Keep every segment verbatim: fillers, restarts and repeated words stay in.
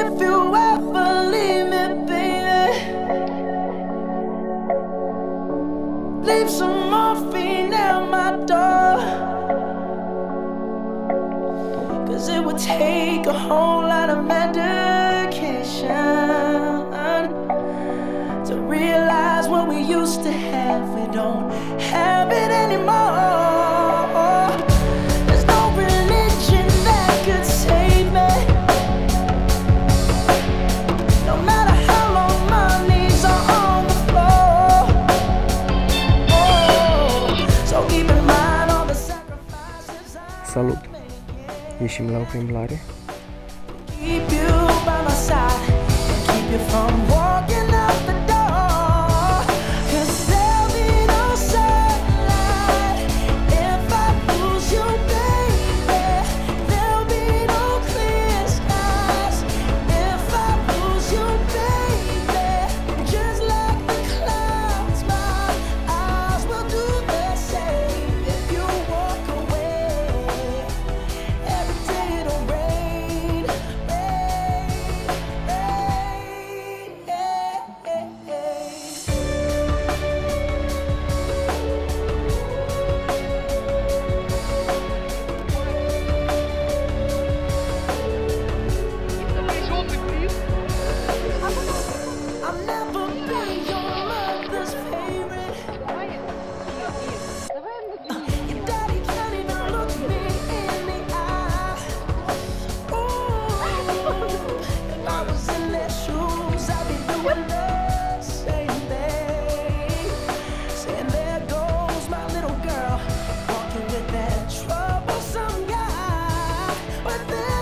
If you ever leave me, baby, leave some morphine at my door, 'cause it would take a whole lot of medication to realize what we used to have, we don't have it anymore. Salut! Ieșim la o plimbare.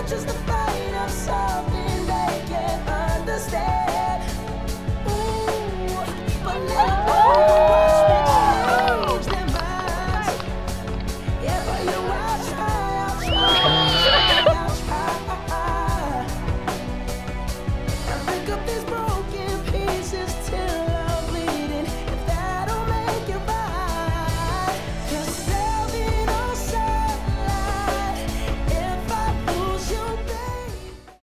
Just the fight of